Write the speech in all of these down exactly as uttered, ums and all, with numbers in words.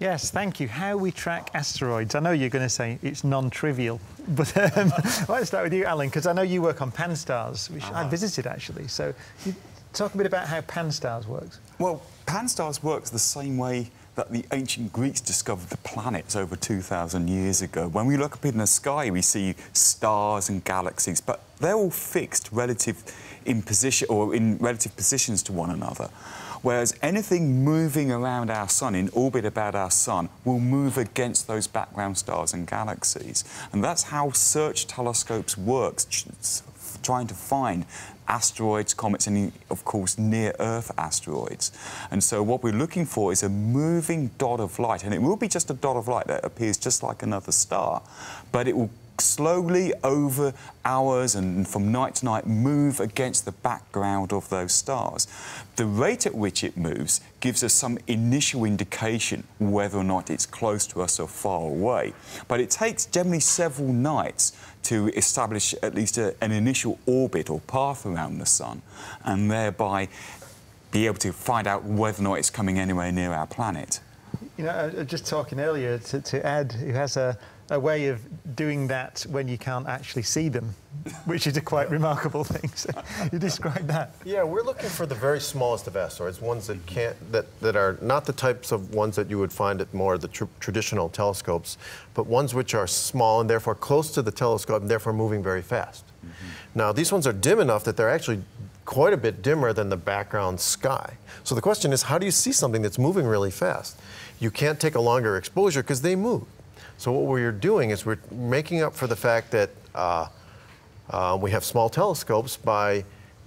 Yes, thank you. How we track asteroids. I know you're going to say it's non-trivial, but um, let's start with you, Alan, because I know you work on Pan-STARRS, which uh-huh. I visited, actually. So talk a bit about how Pan-STARRS works. Well, Pan-STARRS works the same way that the ancient Greeks discovered the planets over two thousand years ago. When we look up in the sky, we see stars and galaxies, but they're all fixed relative in position or in relative positions to one another. Whereas anything moving around our sun, in orbit about our sun, will move against those background stars and galaxies. And that's how search telescopes work, trying to find asteroids, comets, and, of course, near-Earth asteroids. And so what we're looking for is a moving dot of light, and it will be just a dot of light that appears just like another star, but it will slowly over hours and from night to night move against the background of those stars. The rate at which it moves gives us some initial indication whether or not it's close to us or far away. But it takes generally several nights to establish at least a, an initial orbit or path around the sun, and thereby be able to find out whether or not it's coming anywhere near our planet. You know, I was just talking earlier to, to Ed, who has a a way of doing that when you can't actually see them, which is a quite remarkable thing. So you describe that. Yeah, we're looking for the very smallest of asteroids, ones that can't, that, that are not the types of ones that you would find at more the tr traditional telescopes, but ones which are small and therefore close to the telescope and therefore moving very fast. Mm-hmm. Now, these ones are dim enough that they're actually quite a bit dimmer than the background sky. So the question is, how do you see something that's moving really fast? You can't take a longer exposure because they move. So what we're doing is we're making up for the fact that uh, uh, we have small telescopes by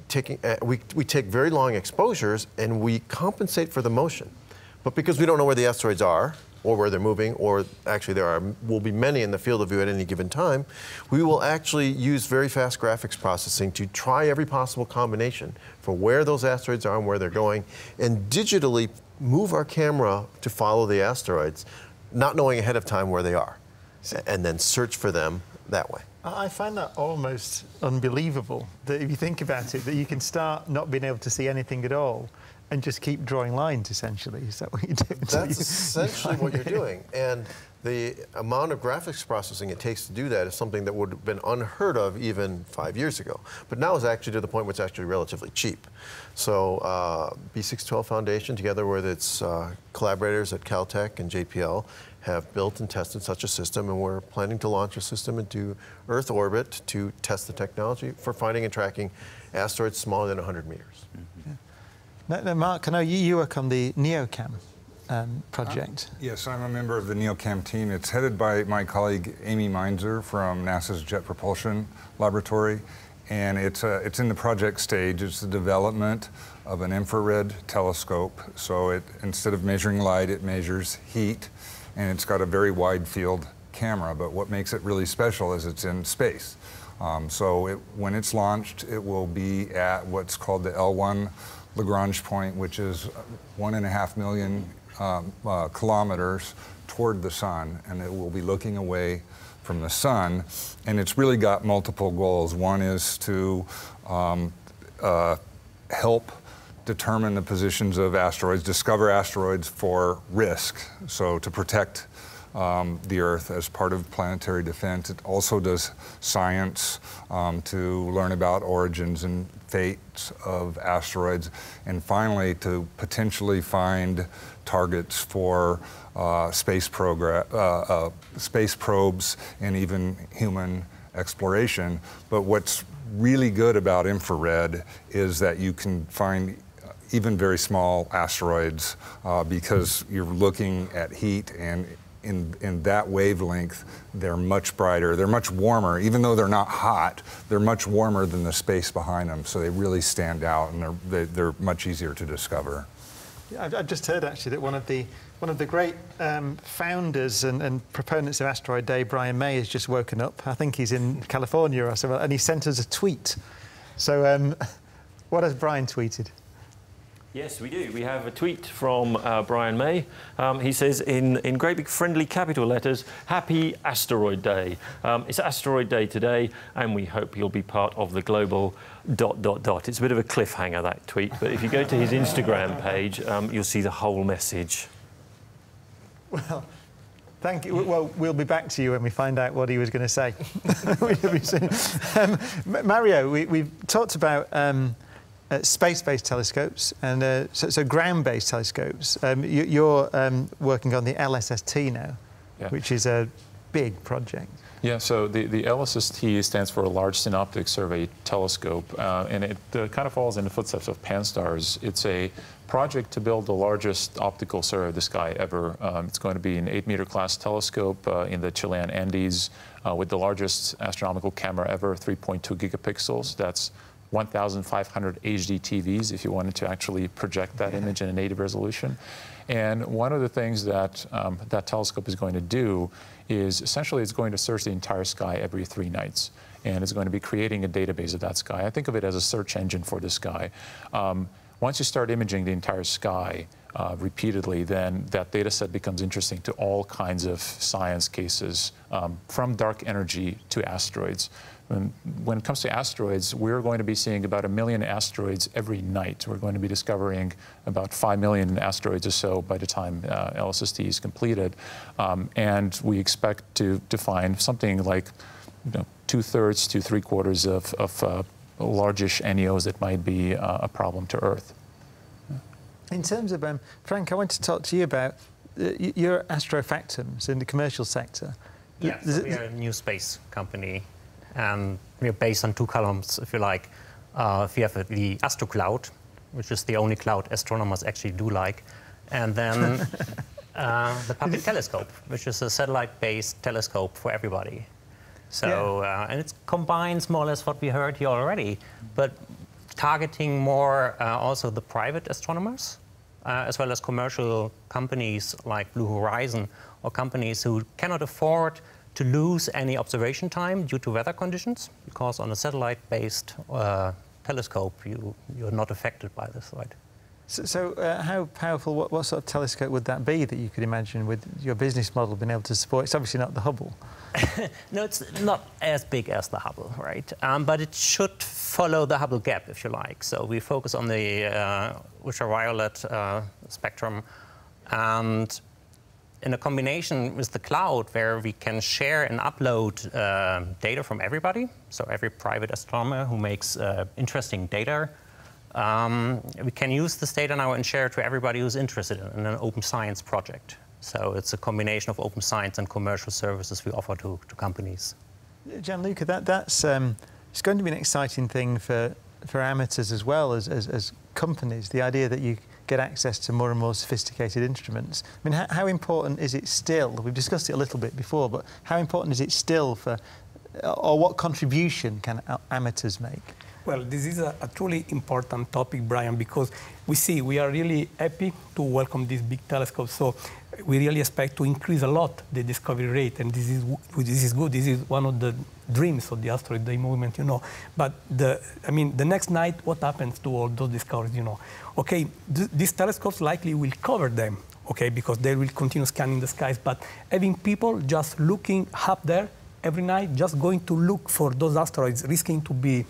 taking, uh, we, we take very long exposures and we compensate for the motion. But because we don't know where the asteroids are or where they're moving, or actually there are, will be many in the field of view at any given time, we will actually use very fast graphics processing to try every possible combination for where those asteroids are and where they're going, and digitally move our camera to follow the asteroids, not knowing ahead of time where they are, and then search for them that way. I find that almost unbelievable, that if you think about it, that you can start not being able to see anything at all and just keep drawing lines, essentially. Is that what you do? That's you, essentially you what you're it? doing. And the amount of graphics processing it takes to do that is something that would have been unheard of even five years ago. But now it's actually to the point where it's actually relatively cheap. So uh, B six twelve Foundation, together with its uh, collaborators at Caltech and J P L, have built and tested such a system, and we're planning to launch a system into Earth orbit to test the technology for finding and tracking asteroids smaller than one hundred meters. Mm-hmm. Yeah. Now, now, Mark, I know you, you work on the NeoCam. Um, project. Um, yes, I'm a member of the NeoCam team. It's headed by my colleague Amy Meinzer from NASA's Jet Propulsion Laboratory, and it's uh, it's in the project stage. It's the development of an infrared telescope. So it instead of measuring light, it measures heat, and it's got a very wide field camera. But what makes it really special is it's in space. Um, so it, when it's launched, it will be at what's called the L one Lagrange point, which is one and a half million. Um, uh, kilometers toward the sun, and it will be looking away from the sun, and it's really got multiple goals. One is to um, uh, help determine the positions of asteroids, discover asteroids for risk, so to protect um, the Earth as part of planetary defense. It also does science um, to learn about origins and fates of asteroids, and finally to potentially find targets for uh, space, program, uh, uh, space probes and even human exploration. But what's really good about infrared is that you can find even very small asteroids uh, because you're looking at heat, and in, in that wavelength, they're much brighter, they're much warmer. Even though they're not hot, they're much warmer than the space behind them, so they really stand out, and they're, they're much easier to discover. I've just heard actually that one of the one of the great um, founders and, and proponents of Asteroid Day, Brian May, has just woken up. I think he's in California or somewhere, and he sent us a tweet. So, um, what has Brian tweeted? Yes, we do. We have a tweet from uh, Brian May. Um, he says in, in great big friendly capital letters, "Happy Asteroid Day." Um, it's Asteroid Day today, and we hope you'll be part of the global dot, dot, dot. It's a bit of a cliffhanger, that tweet, but if you go to his Instagram page, um, you'll see the whole message. Well, thank you. Well, we'll be back to you when we find out what he was going to say. um, Mario, we, we've talked about um, uh, space-based telescopes and uh, so, so ground-based telescopes. Um, you, you're um, working on the L S S T now, yeah. which is a big project. Yeah, so the, the L S S T stands for a Large Synoptic Survey Telescope, uh, and it uh, kind of falls in the footsteps of Pan-STARRS. It's a project to build the largest optical survey of the sky ever. Um, it's going to be an eight meter class telescope uh, in the Chilean Andes uh, with the largest astronomical camera ever, three point two gigapixels. That's one thousand five hundred H D T Vs if you wanted to actually project that yeah. image in a native resolution. And one of the things that um, that telescope is going to do is essentially it's going to search the entire sky every three nights. And it's going to be creating a database of that sky. I think of it as a search engine for the sky. Um, once you start imaging the entire sky uh, repeatedly, then that data set becomes interesting to all kinds of science cases, um, from dark energy to asteroids. When it comes to asteroids, we're going to be seeing about a million asteroids every night. We're going to be discovering about five million asteroids or so by the time uh, L S S T is completed. Um, and we expect to, to find something like you know, two-thirds to three-quarters of, of uh, largish N E Os that might be uh, a problem to Earth. In terms of, um, Frank, I want to talk to you about uh, your astrofactums in the commercial sector. Yes, yeah, so we are a new space company. Um, we're based on two columns, if you like. Uh, we have the Astro Cloud, which is the only cloud astronomers actually do like, and then uh, the public telescope, which is a satellite-based telescope for everybody. So, yeah. uh, and it combines more or less what we heard here already, but targeting more uh, also the private astronomers, uh, as well as commercial companies like Blue Horizon, or companies who cannot afford to lose any observation time due to weather conditions, because on a satellite-based uh, telescope, you, you're not affected by this, right? So, so uh, how powerful, what, what sort of telescope would that be that you could imagine with your business model being able to support? It's obviously not the Hubble. No, it's not as big as the Hubble, right? Um, but it should follow the Hubble gap, if you like. So we focus on the uh, ultraviolet uh, spectrum, and in a combination with the cloud, where we can share and upload uh, data from everybody, so every private astronomer who makes uh, interesting data, um, we can use this data now and share it to everybody who's interested in an open science project. So it's a combination of open science and commercial services we offer to, to companies. Gianluca, that, that's um, it's going to be an exciting thing for, for amateurs as well as, as, as companies, the idea that you get access to more and more sophisticated instruments. I mean, how, how important is it still, we've discussed it a little bit before, but how important is it still for, or what contribution can amateurs make? Well, this is a, a truly important topic, Brian, because we see, we are really happy to welcome this big telescope, so we really expect to increase a lot the discovery rate, and this is, this is good, this is one of the dreams of the Asteroid Day movement, you know. But, the, I mean, the next night, what happens to all those discoveries, you know? Okay, th these telescopes likely will cover them, okay, because they will continue scanning the skies, but having people just looking up there every night, just going to look for those asteroids, risking to be,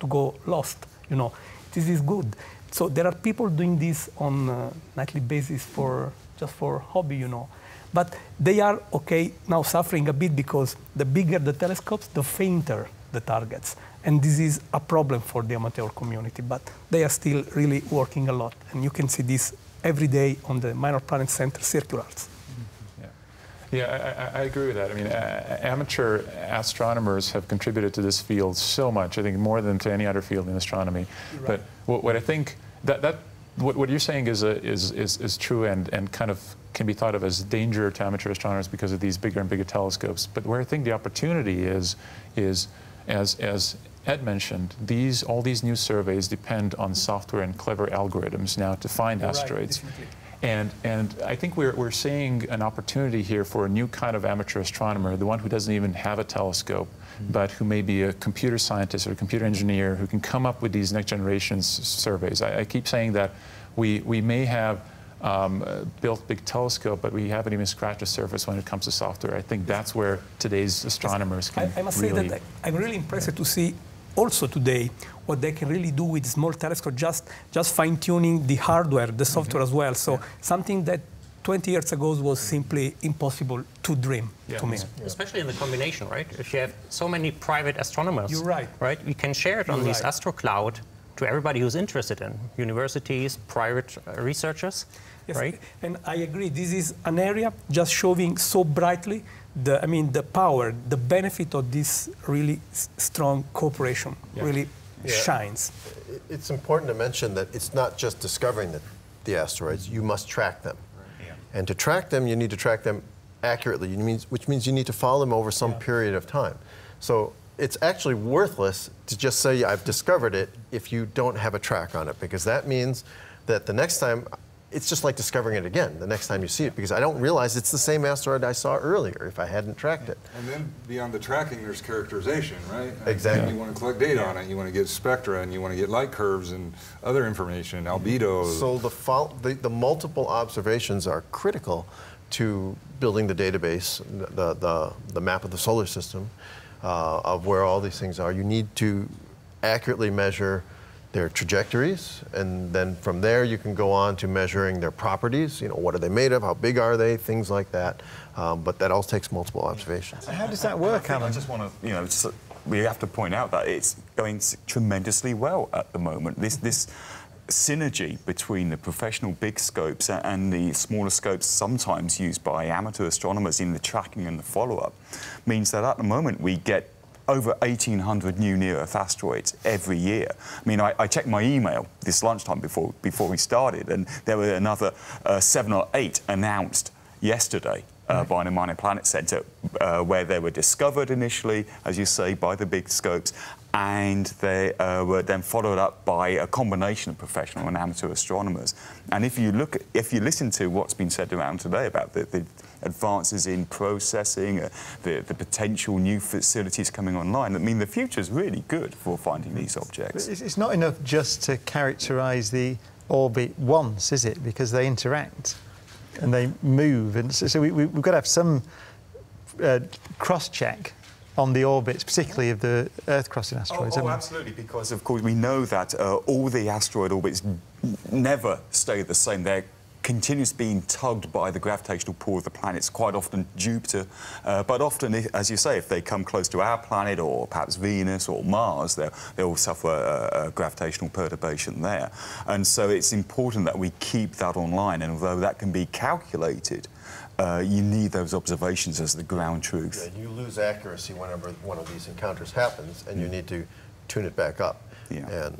to go lost, you know, this is good. So there are people doing this on a nightly basis for, just for hobby, you know. But they are, okay, now suffering a bit because the bigger the telescopes, the fainter the targets. And this is a problem for the amateur community, but they are still really working a lot. And you can see this every day on the Minor Planet Center circulars. Yeah, I, I agree with that. I mean, uh, amateur astronomers have contributed to this field so much, I think more than to any other field in astronomy. Right. But what, what I think, that, that what, what you're saying is, a, is, is, is true and, and kind of can be thought of as danger to amateur astronomers because of these bigger and bigger telescopes. But where I think the opportunity is, is as, as Ed mentioned, these, all these new surveys depend on software and clever algorithms now to find You're asteroids. Right, definitely. And, and I think we're, we're seeing an opportunity here for a new kind of amateur astronomer, the one who doesn't even have a telescope, mm-hmm. but who may be a computer scientist or a computer engineer who can come up with these next generation surveys. I, I keep saying that we, we may have um, uh, built big telescope, but we haven't even scratched the surface when it comes to software. I think that's where today's astronomers can I, I must really say that I'm really impressed yeah. to see also today what they can really do with small telescope, just, just fine-tuning the hardware, the software mm-hmm. as well. So yeah. something that twenty years ago was simply impossible to dream yeah. to me. Yeah. Especially in the combination, right? If you have so many private astronomers, You're right. right? We can share it on You're this right. astrocloud to everybody who's interested in universities, private researchers, yes, right? And I agree. This is an area just showing so brightly the, I mean, the power, the benefit of this really strong cooperation. Yeah. Really. Yeah. Shines. It's important to mention that it's not just discovering the, the asteroids. You must track them. Right. Yeah. And to track them, you need to track them accurately, you mean, which means you need to follow them over some yeah. period of time. So it's actually worthless to just say, I've discovered it, if you don't have a track on it, because that means that the next time, it's just like discovering it again the next time you see it, because I don't realize it's the same asteroid I saw earlier if I hadn't tracked it. And then beyond the tracking, there's characterization, right? Exactly. And you want to collect data on it, you want to get spectra, and you want to get light curves and other information, albedo. So the, fo the, the multiple observations are critical to building the database, the, the, the map of the solar system, uh, of where all these things are. You need to accurately measure their trajectories, and then from there you can go on to measuring their properties. You know, what are they made of? How big are they? Things like that. Um, but that all takes multiple observations. How does that work, Alan? I just want to, you know, just, we have to point out that it's going tremendously well at the moment. This this synergy between the professional big scopes and the smaller scopes, sometimes used by amateur astronomers in the tracking and the follow-up, means that at the moment we get over eighteen hundred new near-Earth asteroids every year. I mean, I, I checked my email this lunchtime before before we started, and there were another uh, seven or eight announced yesterday uh, by the Minor Planet Center, uh, where they were discovered initially, as you say, by the big scopes, and they uh, were then followed up by a combination of professional and amateur astronomers. And if you look, if you listen to what's been said around today about the, the advances in processing, uh, the, the potential new facilities coming online, I mean, the future is really good for finding these objects. It's not enough just to characterise the orbit once, is it? Because they interact and they move, and so, so we, we, we've got to have some uh, cross-check on the orbits, particularly of the Earth-crossing asteroids. Oh, oh absolutely, because of course we know that uh, all the asteroid orbits never stay the same. They're continues being tugged by the gravitational pull of the planets, quite often Jupiter, uh, but often, as you say, if they come close to our planet or perhaps Venus or Mars, they all suffer a, a gravitational perturbation there. And so it's important that we keep that online, and although that can be calculated, Uh, you need those observations as the ground truth. Yeah, you lose accuracy whenever one of these encounters happens, and you need to tune it back up. Yeah. And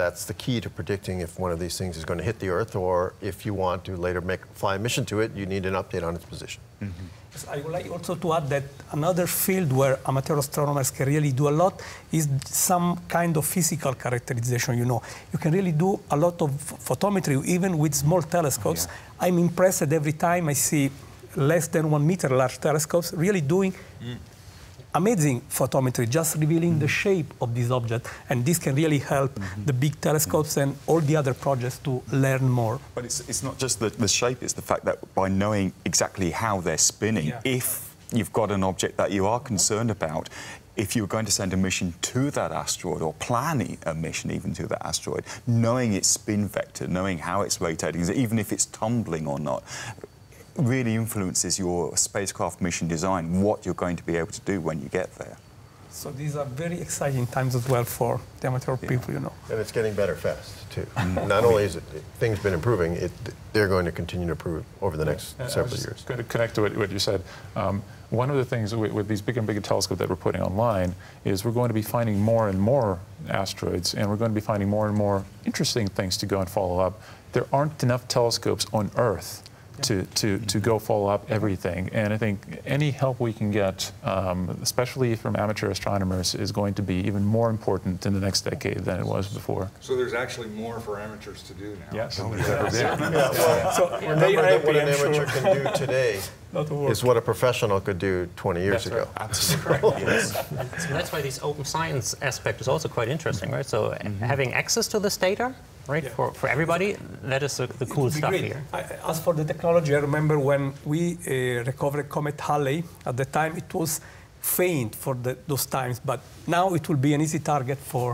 that's the key to predicting if one of these things is going to hit the Earth, or if you want to later make, fly a mission to it, you need an update on its position. Mm-hmm. Yes, I would like also to add that another field where amateur astronomers can really do a lot is some kind of physical characterization, you know. You can really do a lot of photometry, even with small telescopes. Yeah. I'm impressed that every time I see less than one meter large telescopes really doing mm. amazing photometry, just revealing mm-hmm. the shape of this object, and this can really help mm-hmm. the big telescopes mm-hmm. and all the other projects to learn more. But it's, it's not just the, the shape, it's the fact that by knowing exactly how they're spinning, yeah. if you've got an object that you are concerned about, if you're going to send a mission to that asteroid, or planning a mission even to that asteroid, knowing its spin vector, knowing how it's rotating, even if it's tumbling or not, really influences your spacecraft mission design, what you're going to be able to do when you get there. So these are very exciting times as well for the amateur yeah. people, you know. And it's getting better fast, too. Not only is it, things been improving, it, they're going to continue to improve over the next yeah. several years. Going to connect to what you said. Um, one of the things with, with these bigger and bigger telescopes that we're putting online is we're going to be finding more and more asteroids, and we're going to be finding more and more interesting things to go and follow up. There aren't enough telescopes on Earth To, to, to go follow up everything. And I think any help we can get, um, especially from amateur astronomers, is going to be even more important in the next decade than it was before. So there's actually more for amateurs to do now. Yes. Than there's ever been. Yeah. Well, so remember that what an amateur can do today is what a professional could do twenty years that's ago. Right. Absolutely correct, yes. So that's why this open science aspect is also quite interesting, right? So mm-hmm. having access to this data, right, yeah. for, for everybody, that is the, the cool stuff great. Here. I, as for the technology, I remember when we uh, recovered Comet Halley, at the time it was faint for the, those times, but now it will be an easy target for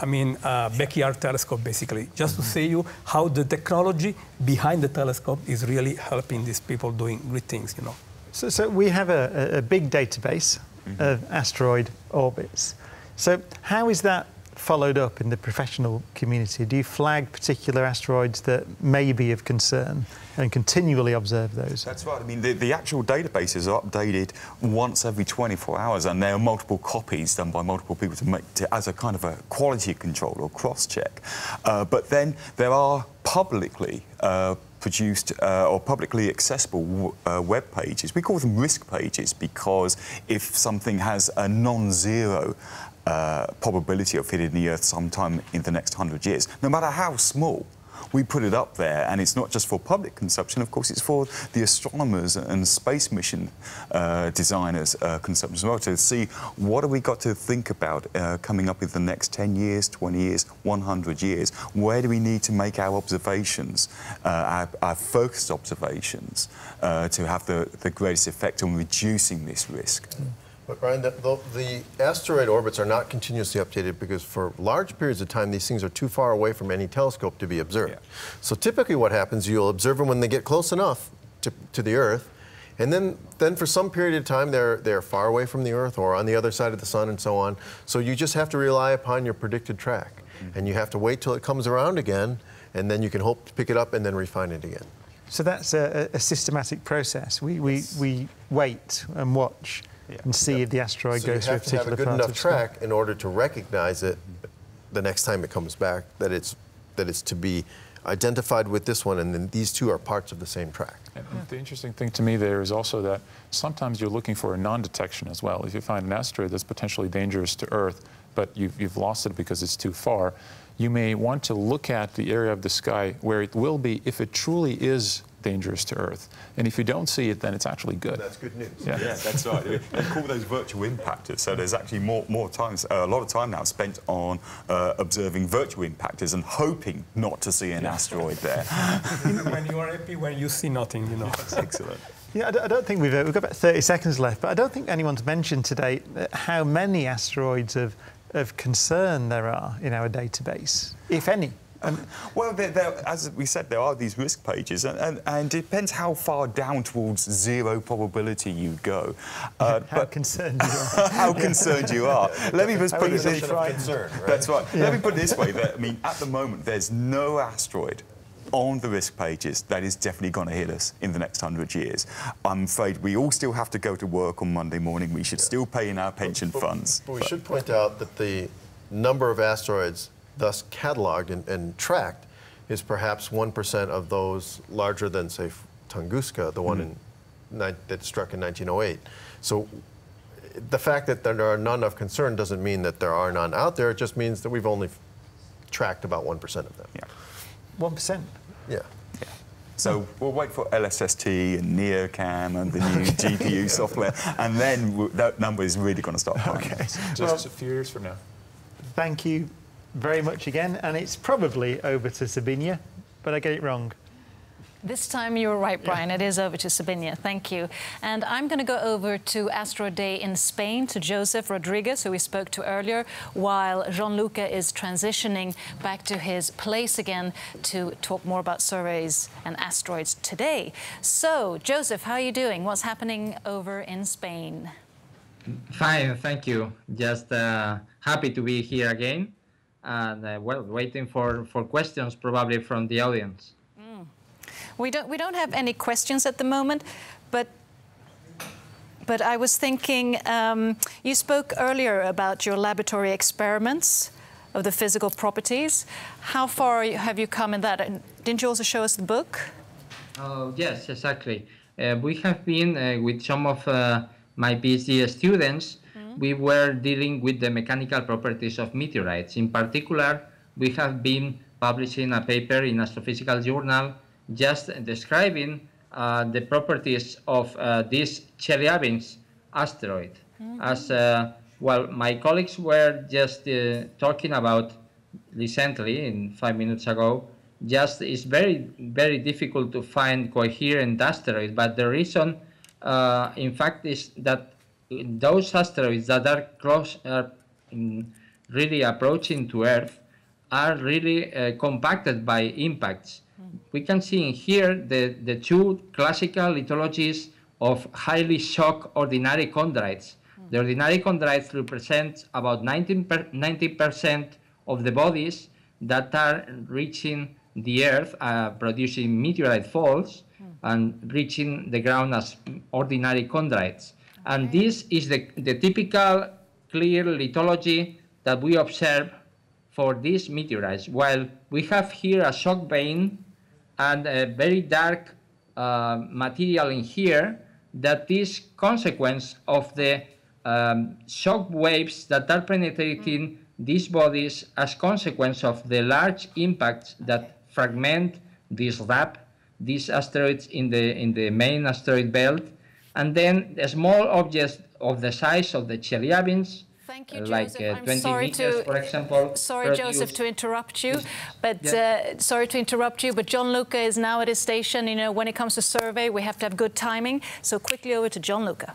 I mean, uh, backyard telescope, basically, just mm-hmm. to see you how the technology behind the telescope is really helping these people doing great things, you know. So, so we have a, a big database mm-hmm. of asteroid orbits. So how is that followed up in the professional community? Do you flag particular asteroids that may be of concern and continually observe those? That's right. I mean, the, the actual databases are updated once every twenty-four hours, and there are multiple copies done by multiple people to make to, as a kind of a quality control or cross-check. Uh, but then there are publicly uh, produced uh, or publicly accessible uh, web pages. We call them risk pages because if something has a non-zero Uh, probability of hitting the Earth sometime in the next hundred years, no matter how small, we put it up there, and it's not just for public consumption. Of course, it's for the astronomers and space mission uh, designers' uh, consumption as well, to see what have we got to think about uh, coming up in the next ten years, twenty years, one hundred years. Where do we need to make our observations, uh, our, our focused observations, uh, to have the, the greatest effect on reducing this risk? Mm. But Brian, the, the asteroid orbits are not continuously updated because for large periods of time, these things are too far away from any telescope to be observed. Yeah. So typically what happens, you'll observe them when they get close enough to, to the Earth, and then, then for some period of time, they're, they're far away from the Earth or on the other side of the sun and so on. So you just have to rely upon your predicted track, mm-hmm. and you have to wait till it comes around again, and then you can hope to pick it up and then refine it again. So that's a, a systematic process. We, we, yes. we wait and watch. Yeah. And see yep. if the asteroid so goes through a particular part of time. You have to have a good enough track time. in order to recognize it the next time it comes back, that it's, that it's to be identified with this one, and then these two are parts of the same track. Yeah. The interesting thing to me there is also that sometimes you're looking for a non-detection as well. If you find an asteroid that's potentially dangerous to Earth, but you've, you've lost it because it's too far, you may want to look at the area of the sky where it will be if it truly is dangerous to Earth. And if you don't see it, then it's actually good. That's good news. Yeah, yeah that's right. They call those virtual impactors. So there's actually more, more times, uh, a lot of time now spent on uh, observing virtual impactors and hoping not to see an yeah. asteroid there. When you are happy, when you see nothing, you know. Excellent. Yeah, I don't think we've, uh, we've got about thirty seconds left, but I don't think anyone's mentioned today how many asteroids of, of concern there are in our database, if any. Um, well, there, there, as we said, there are these risk pages, and, and, and it depends how far down towards zero probability you go. Uh, how but concerned you are. How concerned you are. Let me just how put it this way. Concern, right? That's right. Yeah. Let me put it this way. That, I mean, at the moment, there's no asteroid on the risk pages that is definitely going to hit us in the next hundred years. I'm afraid we all still have to go to work on Monday morning. We should yeah. still pay in our pension but, but, funds. But we but. should point out that the number of asteroids thus cataloged and, and tracked is perhaps one percent of those larger than, say, Tunguska, the one mm-hmm. in, that struck in nineteen oh eight. So the fact that there are none of concern doesn't mean that there are none out there. It just means that we've only tracked about one percent of them. Yeah. one percent? Yeah. yeah. So we'll wait for L S S T and NeoCam and the new G P U yeah. software, and then that number is really going to start climbing. Okay. Just well, a few years from now. Thank you very much again, and it's probably over to Sabinia, but I get it wrong. This time you were right, Brian. Yeah. It is over to Sabinia. Thank you. And I'm going to go over to Asteroid Day in Spain to Joseph Rodriguez, who we spoke to earlier, while Gianluca is transitioning back to his place again to talk more about surveys and asteroids today. So, Joseph, how are you doing? What's happening over in Spain? Fine, thank you. Just uh, happy to be here again. And uh, well, waiting for, for questions probably from the audience. Mm. We don't we don't have any questions at the moment, but but I was thinking um, you spoke earlier about your laboratory experiments of the physical properties. How far have you come in that? And didn't you also show us the book? Oh yes, exactly. Uh, we have been uh, with some of uh, my PhD students. We were dealing with the mechanical properties of meteorites. In particular, we have been publishing a paper in Astrophysical Journal just describing uh, the properties of uh, this Chelyabinsk asteroid. Mm-hmm. As uh, well, my colleagues were just uh, talking about recently, in five minutes ago, just it's very, very difficult to find coherent asteroids. But the reason, uh, in fact, is that those asteroids that are cross, uh, really approaching to Earth are really uh, compacted by impacts. Mm. We can see in here the, the two classical lithologies of highly shocked ordinary chondrites. Mm. The ordinary chondrites represent about ninety percent of the bodies that are reaching the Earth, uh, producing meteorite falls, mm. and reaching the ground as ordinary chondrites. Okay. And this is the, the typical clear lithology that we observe for these meteorites. While we have here a shock vein and a very dark uh, material in here that is consequence of the um, shock waves that are penetrating these bodies as consequence of the large impacts that fragment this wrap, these asteroids in the, in the main asteroid belt, and then the small objects of the size of the Chelyabinsk. Thank you, like, Joseph. Uh, I'm sorry meters, to, for example, sorry, Joseph, to interrupt you, but yeah. uh, sorry to interrupt you. But Gianluca is now at his station. You know, when it comes to survey, we have to have good timing. So quickly over to Gianluca.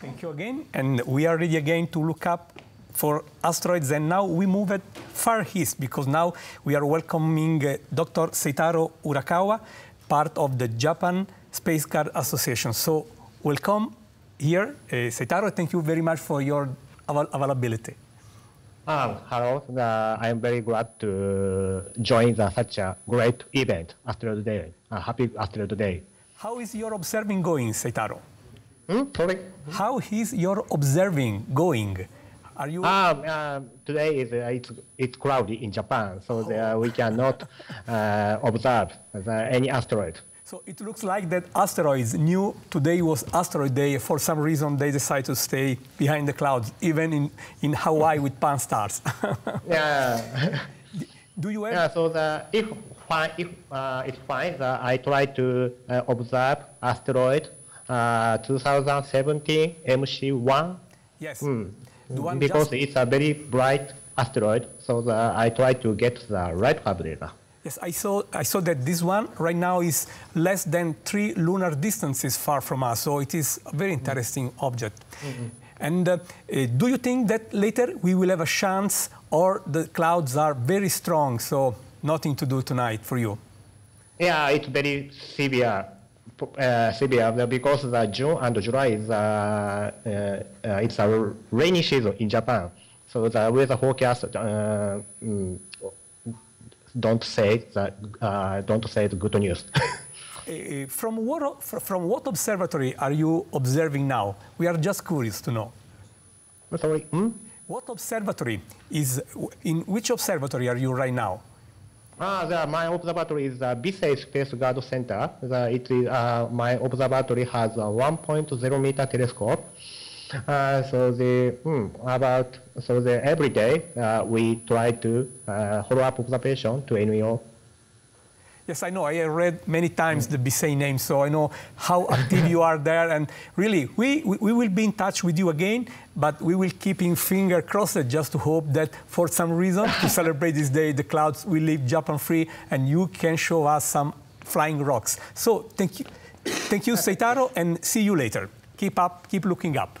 Thank you again, and we are ready again to look up for asteroids. And now we move at Far East because now we are welcoming uh, Doctor Seitaro Urakawa, part of the Japan Spaceguard Association. So welcome here, uh, Seitaro. Thank you very much for your availability. Um, hello, uh, I am very glad to join the, such a great event, Asteroid Day. Uh, happy Asteroid Day. How is your observing going, Seitaro? Hmm? Sorry? How is your observing going? Are you? Um, uh, today is uh, it's, it's cloudy in Japan, so oh. there we cannot uh, observe the, any asteroid. So it looks like that asteroids knew today was Asteroid Day. For some reason, they decided to stay behind the clouds, even in, in Hawaii with Pan-STARRS. Yeah. Do you have? Yeah, so the, if, if uh, it's fine, uh, I try to uh, observe asteroid uh, twenty seventeen M C one. Yes. Mm. Because just... it's a very bright asteroid, so the, I try to get the right parameter. Yes, I saw, I saw that this one right now is less than three lunar distances far from us, so it is a very interesting mm-hmm. object. Mm-hmm. And uh, uh, do you think that later we will have a chance, or the clouds are very strong, so nothing to do tonight for you? Yeah, it's very severe, uh, severe because the June and July is a, uh, uh, it's a rainy season in Japan, so the weather forecast. Uh, mm, Don't say that. Uh, don't say the good news. uh, from what from what observatory are you observing now? We are just curious to know. Sorry. Hmm? What observatory is? In which observatory are you right now? Ah, the, my observatory is the Bisei Space Guard Center. The, it is uh, my observatory has a one point zero meter telescope. Uh, so the hmm, about so the every day uh, we try to uh, follow up observation to N E O. Yes, I know. I read many times the Bisei name, so I know how active you are there. And really, we, we we will be in touch with you again, but we will keep in finger crossed just to hope that for some reason to celebrate this day, the clouds will leave Japan free, and you can show us some flying rocks. So thank you, thank you, Seitaro, and see you later. Keep up, keep looking up.